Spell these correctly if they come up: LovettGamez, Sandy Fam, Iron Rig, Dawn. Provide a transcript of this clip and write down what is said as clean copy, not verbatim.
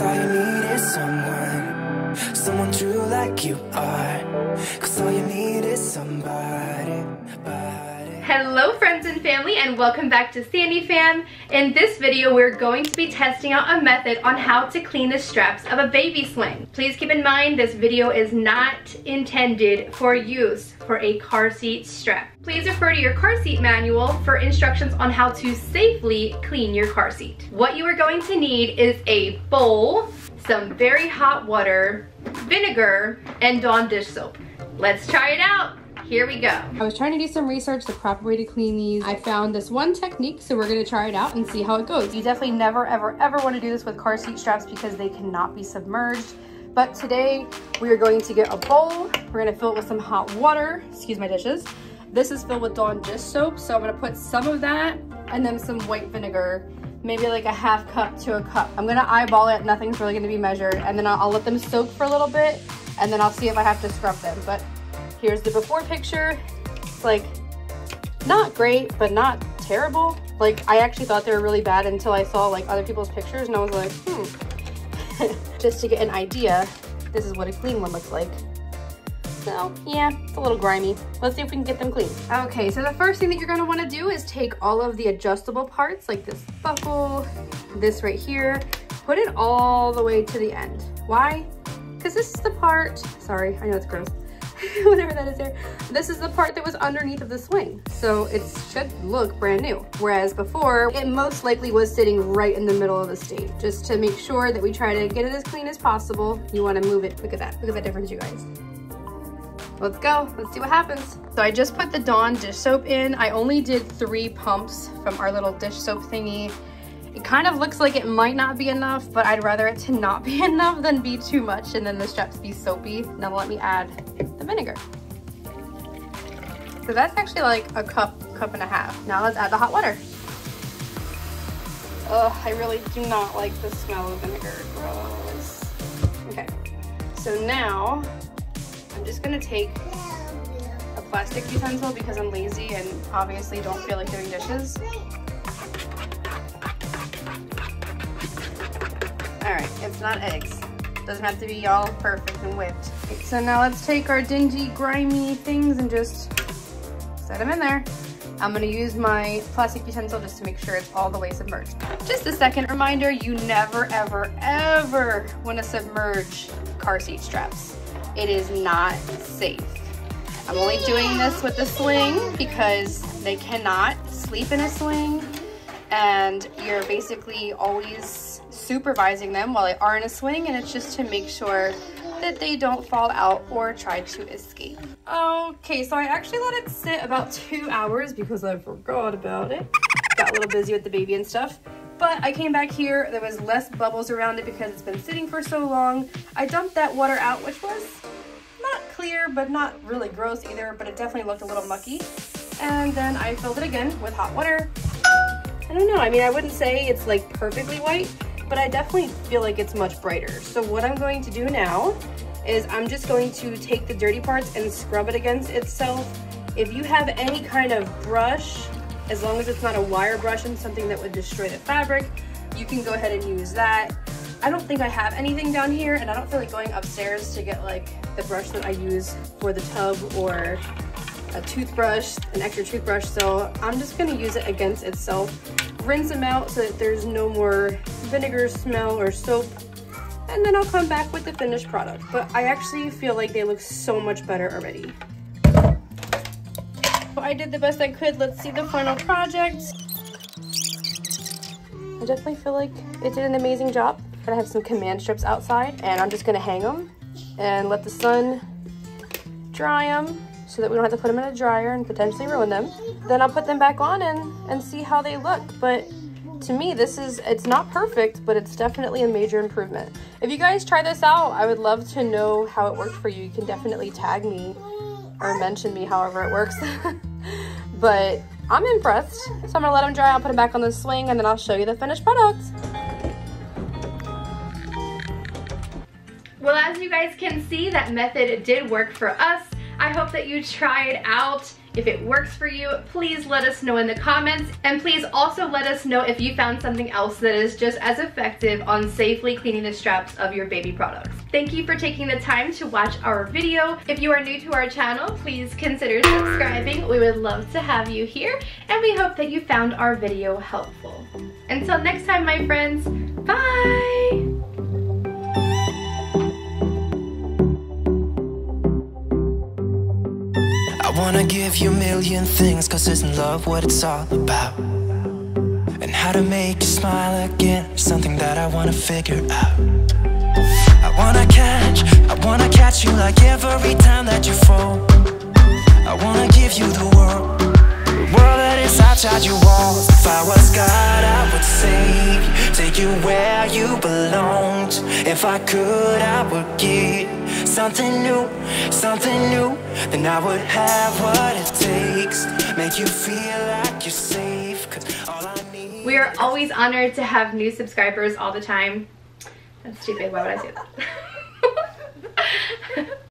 Cause all you need is someone, someone true like you are. Cause all you need is somebody, Hello friends and family, and welcome back to Sandy Fam. In this video we're going to be testing out a method on how to clean the straps of a baby sling. Please keep in mind this video is not intended for use for a car seat strap. Please refer to your car seat manual for instructions on how to safely clean your car seat. What you are going to need is a bowl, some very hot water, vinegar, and Dawn dish soap. Let's try it out. Here we go. I was trying to do some research the proper way to clean these. I found this one technique, so we're gonna try it out and see how it goes. You definitely never, ever, ever wanna do this with car seat straps because they cannot be submerged. But today, we are going to get a bowl. We're gonna fill it with some hot water. Excuse my dishes. This is filled with Dawn dish soap, so I'm gonna put some of that and then some white vinegar, maybe like a half cup to a cup. I'm gonna eyeball it, nothing's really gonna be measured, and then I'll let them soak for a little bit, and then I'll see if I have to scrub them. But here's the before picture. It's like, not great, but not terrible. Like, I actually thought they were really bad until I saw like other people's pictures and I was like, Just to get an idea, this is what a clean one looks like. So yeah, it's a little grimy. Let's see if we can get them clean. Okay, so the first thing that you're gonna wanna do is take all of the adjustable parts, like this buckle, this right here, put it all the way to the end. Why? Because this is the part, sorry, I know it's gross. Whatever that is there. This is the part that was underneath of the swing. So it should look brand new. Whereas before, it most likely was sitting right in the middle of the stage. Just to make sure that we try to get it as clean as possible, you wanna move it. Look at that. Look at that difference, you guys. Let's go. Let's see what happens. So I just put the Dawn dish soap in. I only did 3 pumps from our little dish soap thingy. It kind of looks like it might not be enough, but I'd rather it to not be enough than be too much and then the straps be soapy. Now let me add the vinegar. So that's actually like a cup and a half. Now let's add the hot water. Ugh, I really do not like the smell of vinegar. Gross. Okay, so now I'm just gonna take a plastic utensil because I'm lazy and obviously don't feel like doing dishes. All right, it's not eggs. Doesn't have to be all perfect and whipped. So now let's take our dingy, grimy things and just set them in there. I'm gonna use my plastic utensil just to make sure it's all the way submerged. Just a second reminder, you never, ever, ever wanna submerge car seat straps. It is not safe. I'm only doing this with the sling because they cannot sleep in a sling, and you're basically always supervising them while they are in a swing, and it's just to make sure that they don't fall out or try to escape. Okay, so I actually let it sit about 2 hours because I forgot about it. Got a little busy with the baby and stuff, but I came back here, there was less bubbles around it because it's been sitting for so long. I dumped that water out, which was not clear, but not really gross either, but it definitely looked a little mucky. And then I filled it again with hot water. I don't know, I mean, I wouldn't say it's like perfectly white, but I definitely feel like it's much brighter. So what I'm going to do now is I'm just going to take the dirty parts and scrub it against itself. If you have any kind of brush, as long as it's not a wire brush and something that would destroy the fabric, you can go ahead and use that. I don't think I have anything down here, and I don't feel like going upstairs to get like the brush that I use for the tub or a toothbrush, an extra toothbrush, so I'm just gonna use it against itself. Rinse them out so that there's no more vinegar smell or soap, and then I'll come back with the finished product. But I actually feel like they look so much better already. So I did the best I could. Let's see the final project. I definitely feel like it did an amazing job. But I have some command strips outside, and I'm just gonna hang them and let the sun dry them, so that we don't have to put them in a dryer and potentially ruin them. Then I'll put them back on and see how they look. But to me, this is, it's not perfect, but it's definitely a major improvement. If you guys try this out, I would love to know how it worked for you. You can definitely tag me or mention me, however it works. But I'm impressed. So I'm gonna let them dry, I'll put them back on the swing, and then I'll show you the finished product. Well, as you guys can see, that method did work for us. I hope that you try it out. If it works for you, please let us know in the comments, and please also let us know if you found something else that is just as effective on safely cleaning the straps of your baby products. Thank you for taking the time to watch our video. If you are new to our channel, please consider subscribing. We would love to have you here, and we hope that you found our video helpful. Until next time, my friends, bye! I wanna give you a million things, cause isn't love what it's all about? And how to make you smile again, something that I wanna figure out. I wanna catch you like every time that you fall. I wanna give you the world that is outside your walls. If I was God, I would save you, take you where you belonged. If I could, I would give something new, then I would have what it takes. Make you feel like you're safe, 'cause all I need. We are always honored to have new subscribers all the time. That's stupid, why would I say that?